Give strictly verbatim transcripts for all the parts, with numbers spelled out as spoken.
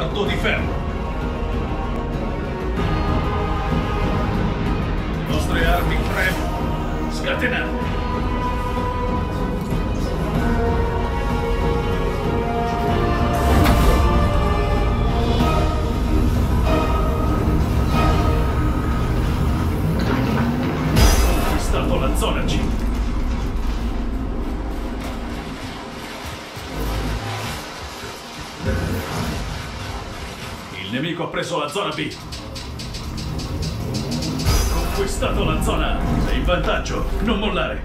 Leonardo di Ferro. Le nostre armi premo, scatenate. La zona C. Il nemico ha preso la zona B. Conquistato la zona A. Sei in vantaggio, non mollare.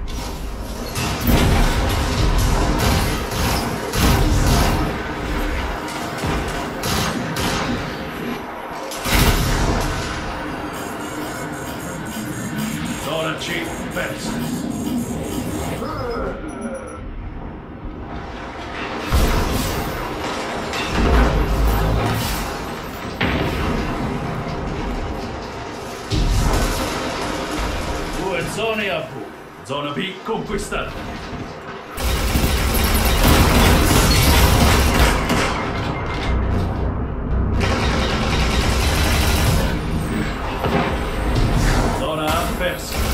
Zona C. Perso. Due zone a V. Zona B conquistata. Zona A perso.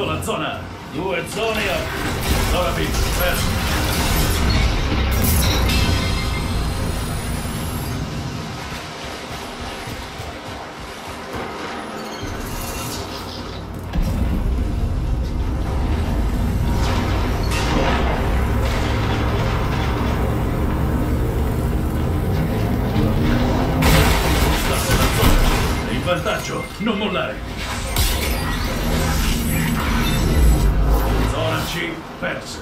La zona, due zone a zona B, perso. Conquistato la zona, sei in vantaggio, non mollare. Ci perse.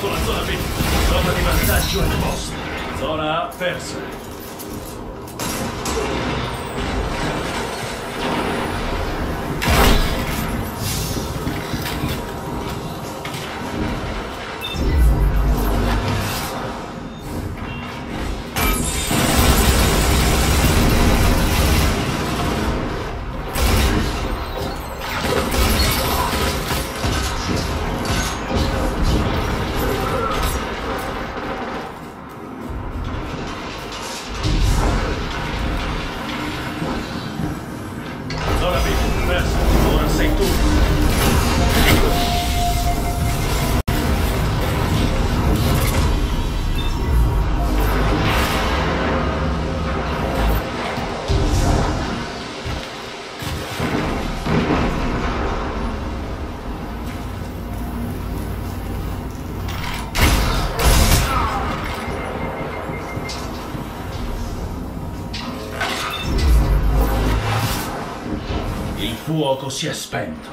Conquistato la zona B. Zona di vantaggio è posta. Zona A perse. Il fuoco si è spento.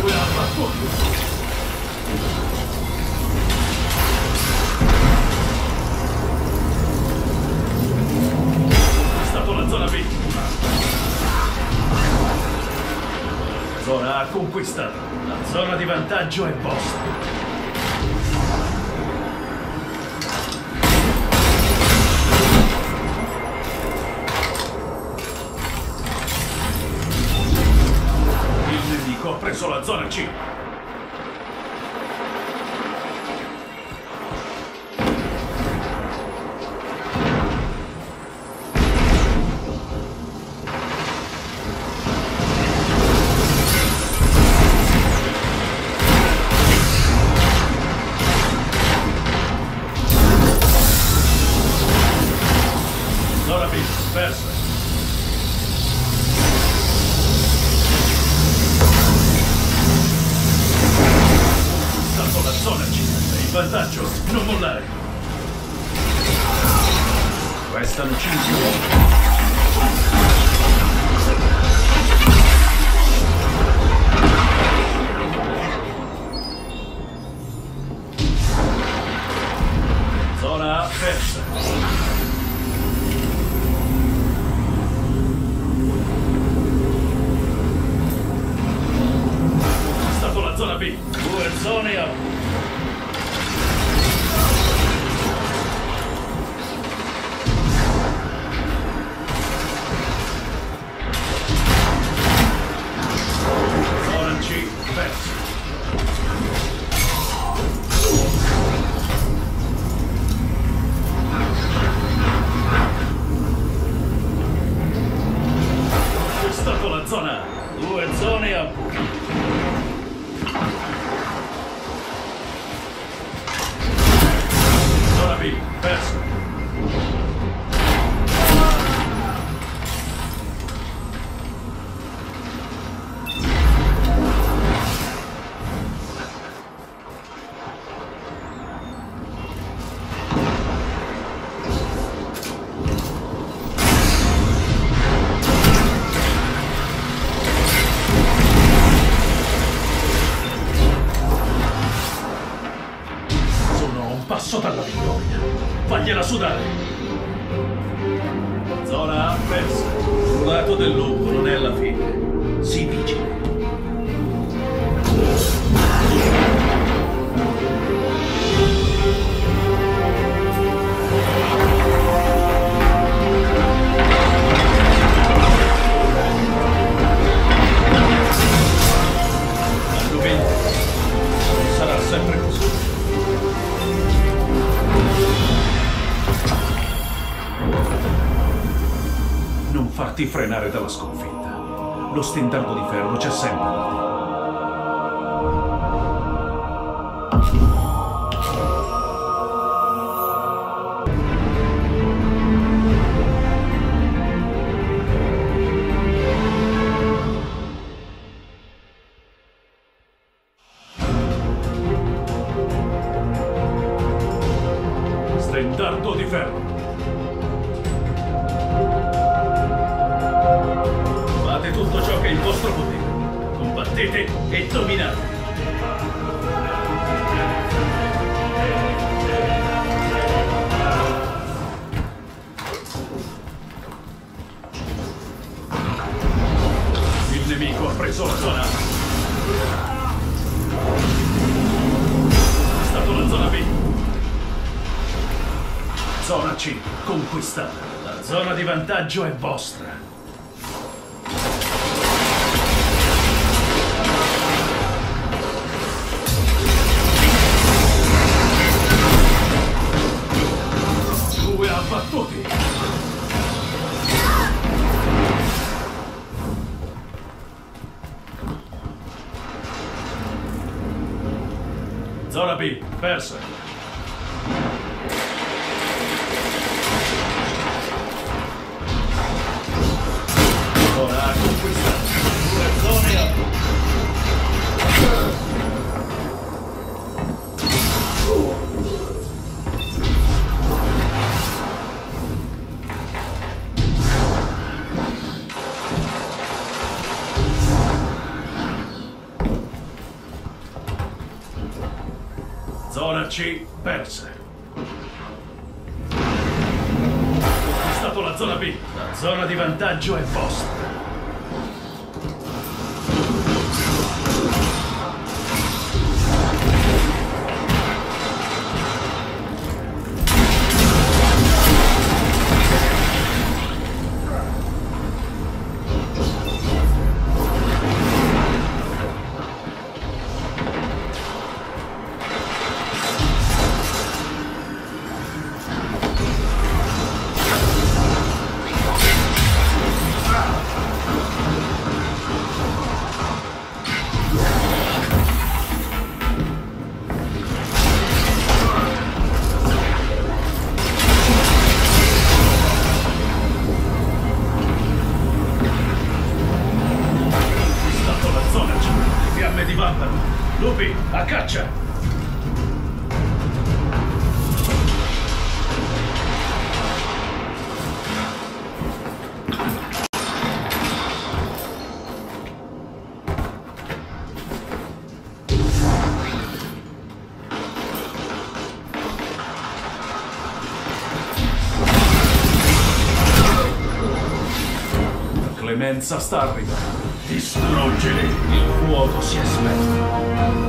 Due abbattuti. È stata la zona B. Zona A conquistata. La zona di vantaggio è vostra. Ho preso la zona C. Zona B, persa. vantaggio, non mollare. Restano cinque uomini. Zona persa. Zona B, due zone A. Zona C, perso. Ostacolo la zona, due zone A. Perso. Sono un passo dalla vittoria. Fagliela sudare! Zona A persa. Il lato del lupo non è la fine. Si vigile. L'argomento sarà sempre così. Non farti frenare dalla sconfitta. Lo stendardo di ferro c'è sempre da te. Stendardo di ferro. Tutto ciò che è il vostro potere. Combattete e dominate. Il nemico ha preso la zona A. È stata la zona B. Zona C, conquistata. La zona di vantaggio è vostra. Battuti! Zona B, persa. Zona A conquistata. Due zone a punto. Zona C persa. È stata la zona B. La zona di vantaggio è vostra. Lupi, a caccia! potenza starbida. Distruggili! Il fuoco si è spento.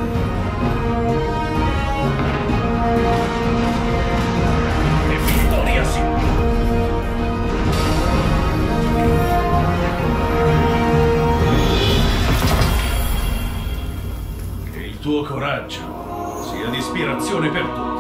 Tuo coraggio sia di ispirazione per tutti.